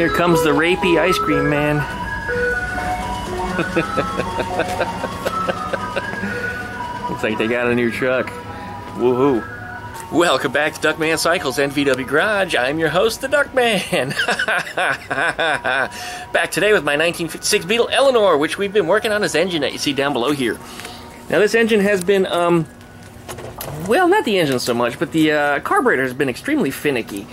Here comes the rapey ice cream man. Looks like they got a new truck. Woohoo. Welcome back to Duckman Cycles and VW Garage. I'm your host, the Duckman. Back today with my 1956 Beetle Eleanor, which we've been working on this engine that you see down below here. Now this engine has been, well, not the engine so much, but the carburetor has been extremely finicky.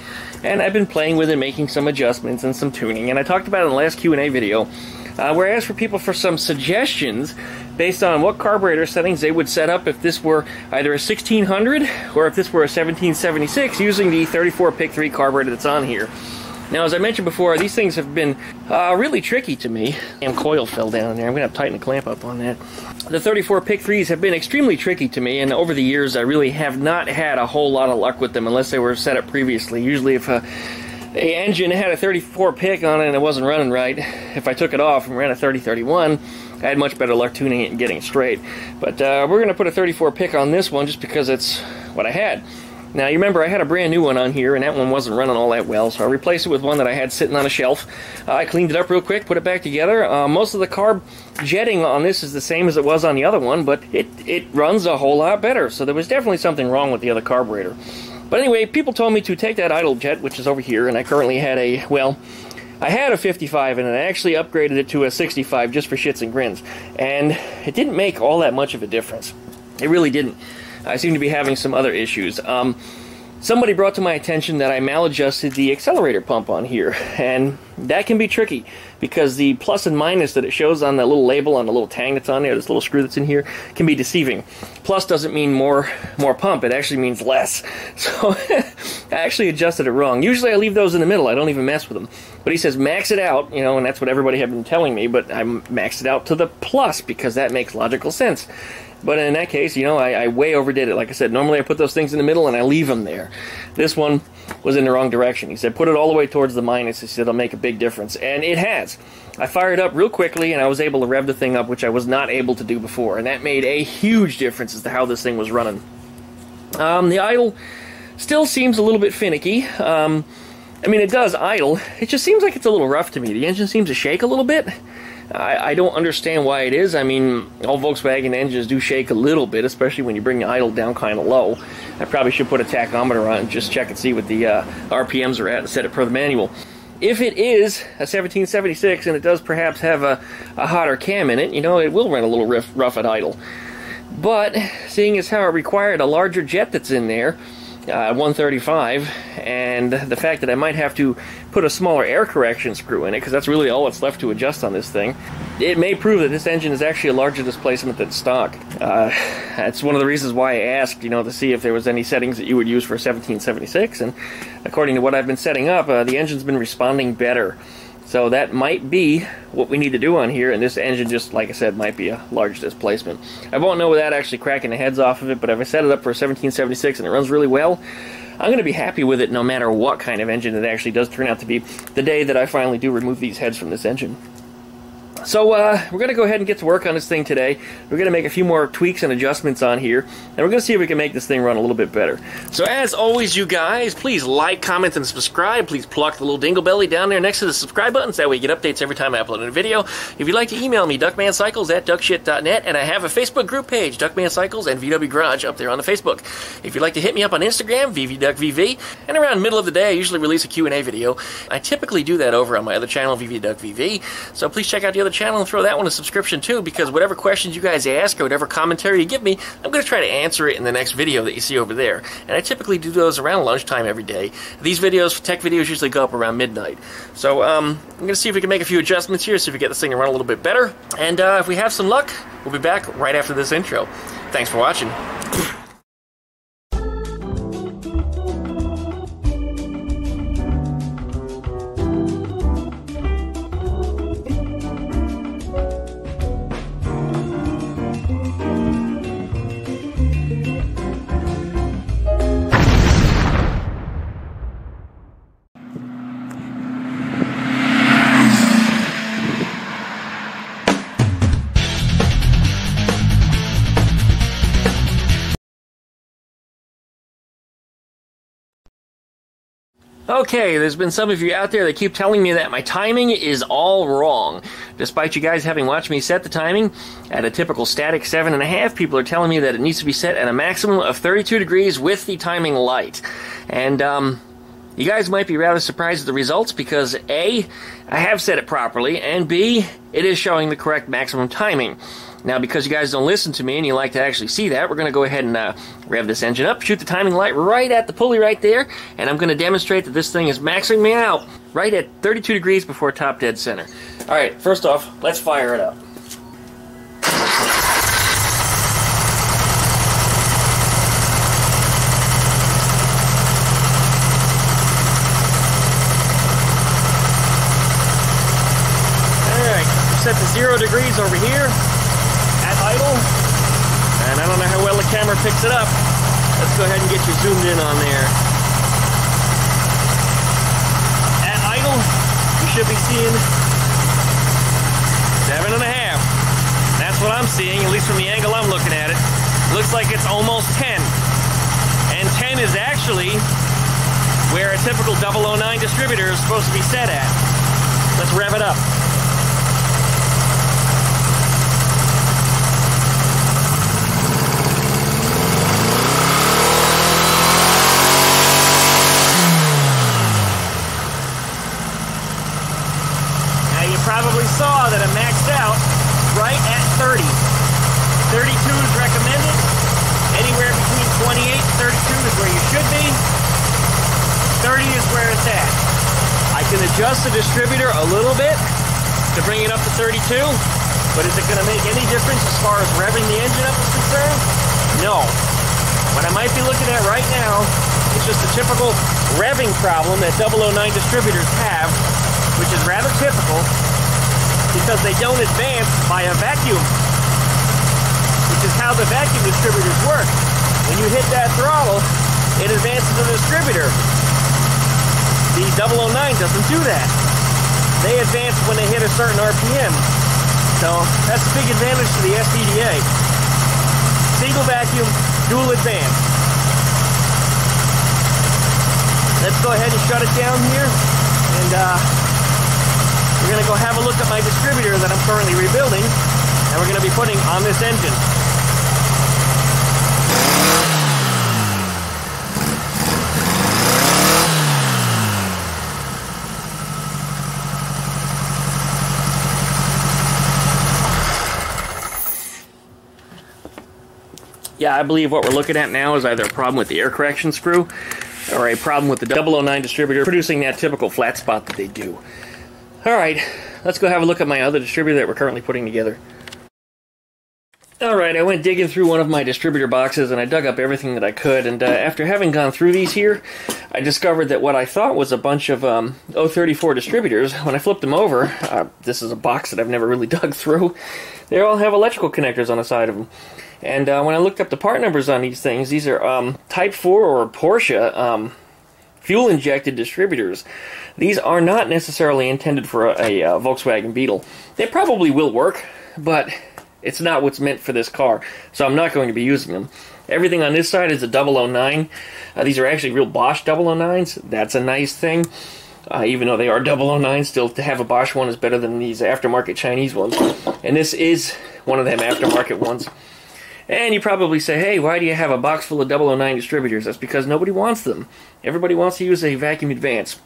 And I've been playing with it, making some adjustments and some tuning. And I talked about it in the last Q&A video, where I asked for people for some suggestions based on what carburetor settings they would set up if this were either a 1600 or if this were a 1776 using the 34 PICT 3 carburetor that's on here. Now, as I mentioned before, these things have been really tricky to me. Damn coil fell down there. I'm going to have to tighten the clamp up on that. The 34 PICT 3s have been extremely tricky to me, and over the years I really have not had a whole lot of luck with them unless they were set up previously. Usually if a engine had a 34 PICT on it and it wasn't running right, if I took it off and ran a 30-31, I had much better luck tuning it and getting it straight. But we're going to put a 34 PICT on this one just because it's what I had. Now, you remember I had a brand new one on here, and that one wasn't running all that well, so I replaced it with one that I had sitting on a shelf. I cleaned it up real quick, put it back together. Most of the carb jetting on this is the same as it was on the other one, but it runs a whole lot better, so there was definitely something wrong with the other carburetor. But anyway, people told me to take that idle jet, which is over here, and I currently had a, well, I had a 55 and I actually upgraded it to a 65 just for shits and grins, and it didn't make all that much of a difference. It really didn't. I seem to be having some other issues. Somebody brought to my attention that I maladjusted the accelerator pump on here, and that can be tricky because the plus and minus that it shows on that little label on the little tang that's on there, this little screw that's in here, can be deceiving. Plus doesn't mean more pump, it actually means less. So I actually adjusted it wrong. Usually I leave those in the middle, I don't even mess with them. But he says max it out, you know, and that's what everybody had been telling me, but I maxed it out to the plus because that makes logical sense. But in that case, you know, I way overdid it. Like I said, normally I put those things in the middle and I leave them there. This one was in the wrong direction. He said, put it all the way towards the minus. He said, it'll make a big difference. And it has. I fired up real quickly and I was able to rev the thing up, which I was not able to do before. And that made a huge difference as to how this thing was running. The idle still seems a little bit finicky. I mean, it does idle. It just seems like it's a little rough to me. The engine seems to shake a little bit. I don't understand why it is. I mean, all Volkswagen engines do shake a little bit, especially when you bring the idle down kind of low. I probably should put a tachometer on and just check and see what the RPMs are at and set it per the manual. If it is a 1776 and it does perhaps have a hotter cam in it, you know, it will run a little rough at idle. But seeing as how it required a larger jet that's in there, 135, and the fact that I might have to put a smaller air correction screw in it, because that's really all that's left to adjust on this thing, it may prove that this engine is actually a larger displacement than stock. That's one of the reasons why I asked, you know, to see if there was any settings that you would use for 1776, and according to what I've been setting up, the engine's been responding better. So that might be what we need to do on here, and this engine just, like I said, might be a large displacement. I won't know without actually cracking the heads off of it, but if I set it up for a 1776 and it runs really well, I'm going to be happy with it no matter what kind of engine it actually does turn out to be the day that I finally do remove these heads from this engine. So we're going to go ahead and get to work on this thing today. We're going to make a few more tweaks and adjustments on here, and we're going to see if we can make this thing run a little bit better. So as always, you guys, please like, comment, and subscribe. Please pluck the little dingle belly down there next to the subscribe button, so that way you get updates every time I upload a video. If you'd like to email me, duckmancycles@duckshit.net, and I have a Facebook group page, Duckman Cycles and VW Garage, up there on the Facebook. If you'd like to hit me up on Instagram, VVDuckVV, and around middle of the day I usually release a Q&A video. I typically do that over on my other channel, VVDuckVV, so please check out the other channel and throw that one a subscription too, because whatever questions you guys ask or whatever commentary you give me, I'm going to try to answer it in the next video that you see over there. And I typically do those around lunchtime every day. These videos, tech videos, usually go up around midnight. So I'm going to see if we can make a few adjustments here, see if we get this thing to run a little bit better. And if we have some luck, we'll be back right after this intro. Thanks for watching. Okay, there's been some of you out there that keep telling me that my timing is all wrong. Despite you guys having watched me set the timing at a typical static 7.5, people are telling me that it needs to be set at a maximum of 32 degrees with the timing light. And you guys might be rather surprised at the results because A, I have set it properly, and B, it is showing the correct maximum timing. Now, because you guys don't listen to me and you like to actually see that, we're going to go ahead and rev this engine up, shoot the timing light right at the pulley right there, and I'm going to demonstrate that this thing is maxing me out right at 32 degrees before top dead center. All right, first off, let's fire it up. All right, I'm set to 0 degrees over here. And I don't know how well the camera picks it up. Let's go ahead and get you zoomed in on there. At idle, you should be seeing 7.5. That's what I'm seeing, at least from the angle I'm looking at it. Looks like it's almost 10. And 10 is actually where a typical 009 distributor is supposed to be set at. Let's rev it up. Probably saw that it maxed out right at 30. 32 is recommended. Anywhere between 28 and 32 is where you should be. 30 is where it's at. I can adjust the distributor a little bit to bring it up to 32, but is it going to make any difference as far as revving the engine up is concerned? No. What I might be looking at right now is just a typical revving problem that 009 distributors have, which is rather typical, because they don't advance by a vacuum, which is how the vacuum distributors work. When you hit that throttle, it advances the distributor. The 009 doesn't do that. They advance when they hit a certain RPM. So that's a big advantage to the SPDA. Single vacuum, dual advance. Let's go ahead and shut it down here, and we're going to go have a look at my distributor that I'm currently rebuilding, and we're going to be putting on this engine. Yeah, I believe what we're looking at now is either a problem with the air correction screw or a problem with the 009 distributor producing that typical flat spot that they do. Alright, let's go have a look at my other distributor that we're currently putting together. Alright, I went digging through one of my distributor boxes and I dug up everything that I could, and after having gone through these here, I discovered that what I thought was a bunch of 034 distributors, when I flipped them over, this is a box that I've never really dug through, they all have electrical connectors on the side of them. And when I looked up the part numbers on these things, these are Type 4 or Porsche fuel-injected distributors. These are not necessarily intended for a Volkswagen Beetle. They probably will work, but it's not what's meant for this car, so I'm not going to be using them. Everything on this side is a 009. These are actually real Bosch 009s. That's a nice thing. Even though they are 009, still to have a Bosch one is better than these aftermarket Chinese ones. And this is one of them aftermarket ones. And you probably say, hey, why do you have a box full of 009 distributors? That's because nobody wants them. Everybody wants to use a vacuum advance.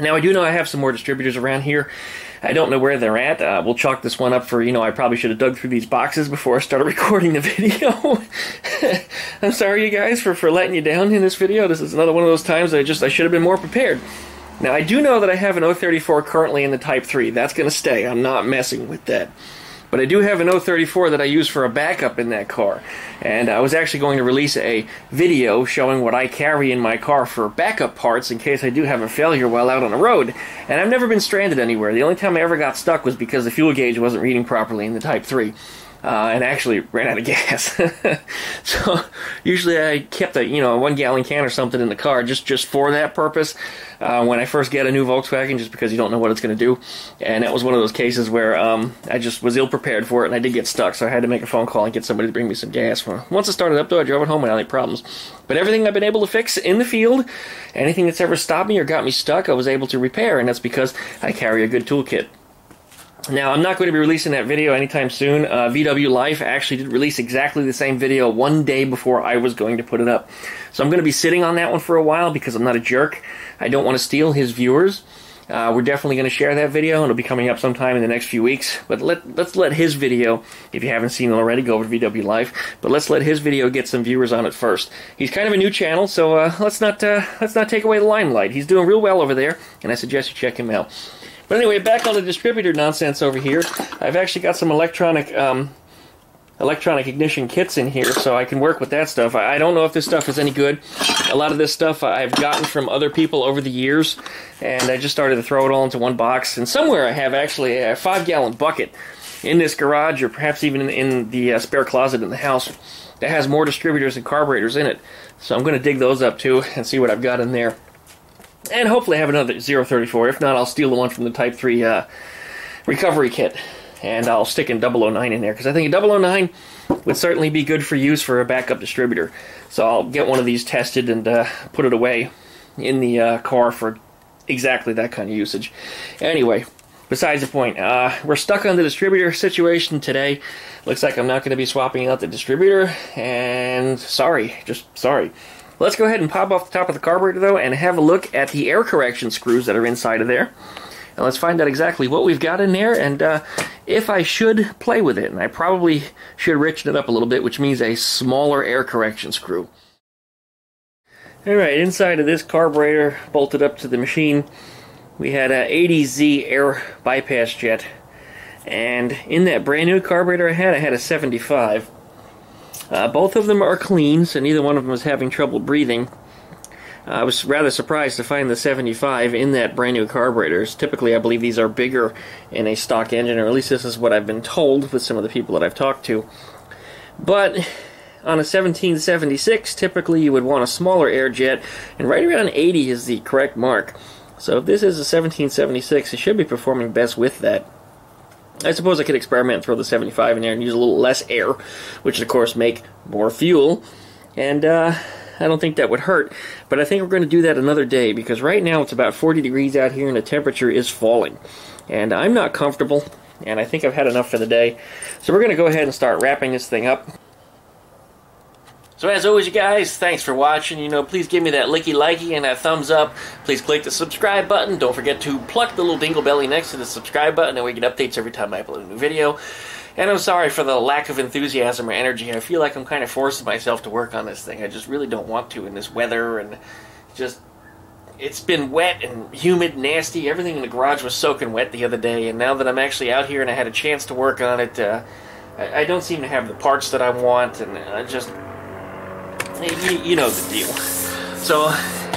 Now, I do know I have some more distributors around here. I don't know where they're at. We'll chalk this one up for, you know, I probably should have dug through these boxes before I started recording the video. I'm sorry, you guys, for letting you down in this video. This is another one of those times I should have been more prepared. Now, I do know that I have an 034 currently in the Type 3. That's going to stay. I'm not messing with that. But I do have an 034 that I use for a backup in that car. And I was actually going to release a video showing what I carry in my car for backup parts in case I do have a failure while out on the road. And I've never been stranded anywhere. The only time I ever got stuck was because the fuel gauge wasn't reading properly in the Type 3. and actually ran out of gas. So usually I kept a 1 gallon can or something in the car just for that purpose when I first get a new Volkswagen, just because you don't know what it's going to do. And that was one of those cases where I just was ill prepared for it, and I did get stuck, so I had to make a phone call and get somebody to bring me some gas. Once it started up though, I drove it home without any problems. But everything I've been able to fix in the field, anything that's ever stopped me or got me stuck, I was able to repair, and that's because I carry a good toolkit. Now, I'm not going to be releasing that video anytime soon. VW Life actually did release exactly the same video one day before I was going to put it up. So I'm going to be sitting on that one for a while because I'm not a jerk. I don't want to steal his viewers. We're definitely going to share that video, and it'll be coming up sometime in the next few weeks. But let's let his video, if you haven't seen it already, go over to VW Life. But let's let his video get some viewers on it first. He's kind of a new channel, so let's not take away the limelight. He's doing real well over there, and I suggest you check him out. But anyway, back on the distributor nonsense over here. I've actually got some electronic ignition kits in here, so I can work with that stuff. I don't know if this stuff is any good. A lot of this stuff I've gotten from other people over the years, and I just started to throw it all into one box. And somewhere I have actually a 5-gallon bucket in this garage, or perhaps even in the spare closet in the house, that has more distributors and carburetors in it. So I'm going to dig those up too and see what I've got in there. And hopefully I have another 034. If not, I'll steal the one from the Type 3 recovery kit. And I'll stick in 009 in there, because I think a 009 would certainly be good for use for a backup distributor. So I'll get one of these tested and put it away in the car for exactly that kind of usage. Anyway, besides the point, we're stuck on the distributor situation today. Looks like I'm not going to be swapping out the distributor, and sorry, just sorry. Let's go ahead and pop off the top of the carburetor, though, and have a look at the air correction screws that are inside of there. And let's find out exactly what we've got in there, and if I should play with it. And I probably should richen it up a little bit, which means a smaller air correction screw. Alright, inside of this carburetor, bolted up to the machine, we had a 80Z air bypass jet. And in that brand new carburetor I had a 75. Both of them are clean, so neither one of them was having trouble breathing. I was rather surprised to find the 75 in that brand new carburetors. Typically, I believe these are bigger in a stock engine, or at least this is what I've been told with some of the people that I've talked to. But on a 1776, typically you would want a smaller air jet, and right around 80 is the correct mark. So if this is a 1776, it should be performing best with that. I suppose I could experiment and throw the 75 in there and use a little less air, which would of course make more fuel, and I don't think that would hurt, but I think we're going to do that another day, because right now it's about 40 degrees out here and the temperature is falling, and I'm not comfortable, and I think I've had enough for the day. So we're going to go ahead and start wrapping this thing up. So as always, you guys, thanks for watching. You know, please give me that licky-likey and that thumbs up. Please click the subscribe button. Don't forget to pluck the little dingle belly next to the subscribe button, and we get updates every time I upload a new video. And I'm sorry for the lack of enthusiasm or energy. I feel like I'm kind of forcing myself to work on this thing. I just really don't want to in this weather, and just, it's been wet and humid, nasty. Everything in the garage was soaking wet the other day, and now that I'm actually out here and I had a chance to work on it, I don't seem to have the parts that I want, and I just... You know the deal. So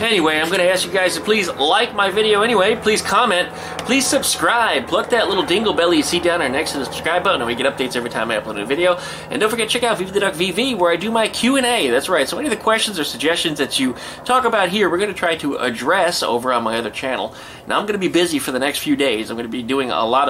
anyway, I'm going to ask you guys to please like my video anyway. Please comment. Please subscribe. Pluck that little dingle belly you see down there next to the subscribe button, and we get updates every time I upload a new video. And don't forget to check out Viva the Duck VV, where I do my Q&A. That's right. So any of the questions or suggestions that you talk about here, we're going to try to address over on my other channel. Now I'm going to be busy for the next few days. I'm going to be doing a lot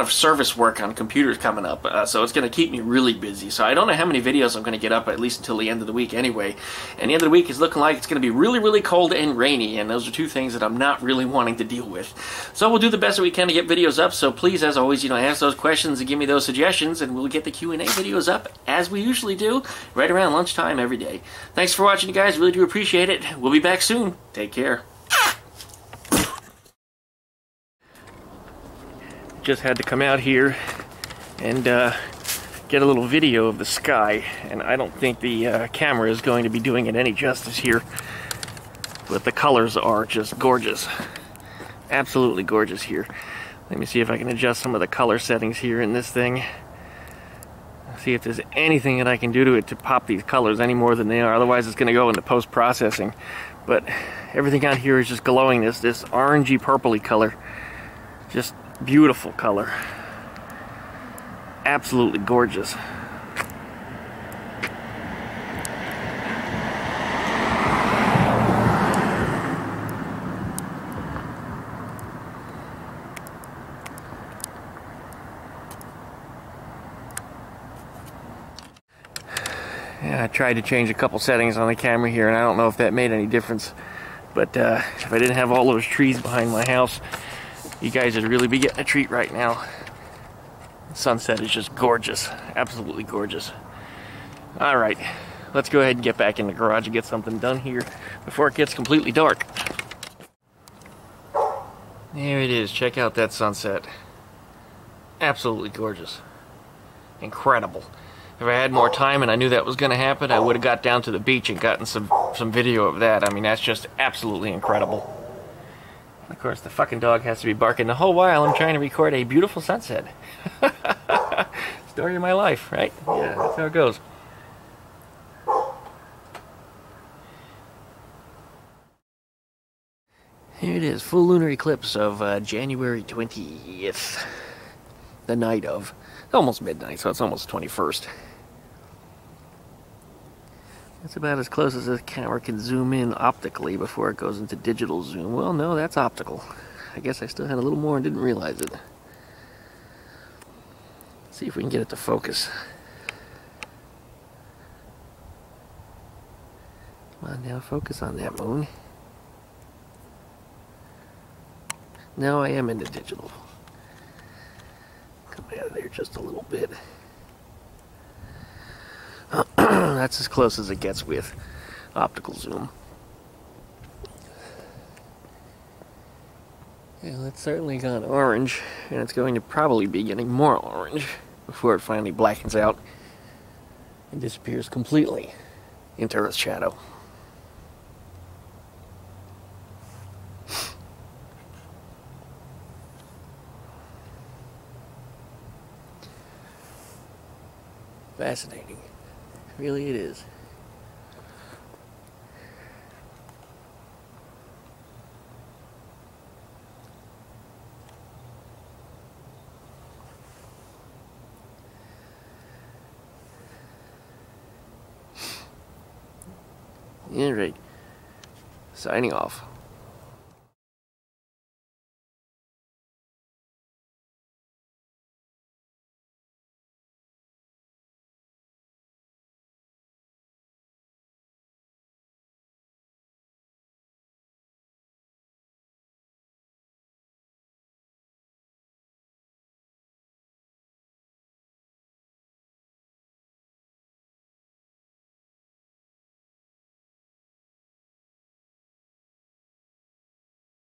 of service work on computers coming up, so it's going to keep me really busy. So I don't know how many videos I'm going to get up, at least until the end of the week anyway. And the end of the week is looking like it's going to be really, really cold and rainy, and those are two things that I'm not really wanting to deal with. So we'll do the best that we can to get videos up, so please, as always, you know, ask those questions and give me those suggestions, and we'll get the Q&A videos up, as we usually do, right around lunchtime every day. Thanks for watching, you guys. Really do appreciate it. We'll be back soon. Take care. Just had to come out here and get a little video of the sky, and I don't think the camera is going to be doing it any justice here, but the colors are just gorgeous, absolutely gorgeous here. Let me see if I can adjust some of the color settings here in this thing, see if there's anything that I can do to it to pop these colors any more than they are, otherwise it's going to go into post-processing. But everything out here is just glowing this orangey purpley color, just beautiful color. absolutely gorgeous. I tried to change a couple settings on the camera here, and I don't know if that made any difference, but if I didn't have all those trees behind my house, you guys would really be getting a treat right now. The sunset is just gorgeous, absolutely gorgeous. Alright, let's go ahead and get back in the garage and get something done here before it gets completely dark. There it is, check out that sunset. Absolutely gorgeous. Incredible. If I had more time and I knew that was going to happen, I would have got down to the beach and gotten some video of that. I mean, that's just absolutely incredible. Of course, the fucking dog has to be barking the whole while I'm trying to record a beautiful sunset. Story of my life, right? Yeah, that's how it goes. Here it is, full lunar eclipse of January 20th. The night of. Almost midnight, so it's almost 21st. That's about as close as this camera can zoom in optically before it goes into digital zoom. Well, no, that's optical. I guess I still had a little more and didn't realize it. Let's see if we can get it to focus. Come on now, focus on that moon. Now I am into digital. Come out of there just a little bit. That's as close as it gets with optical zoom. Well, it's certainly gone orange, and it's going to probably be getting more orange before it finally blackens out and disappears completely into Earth's shadow. Fascinating. Really it is. All right. Signing off.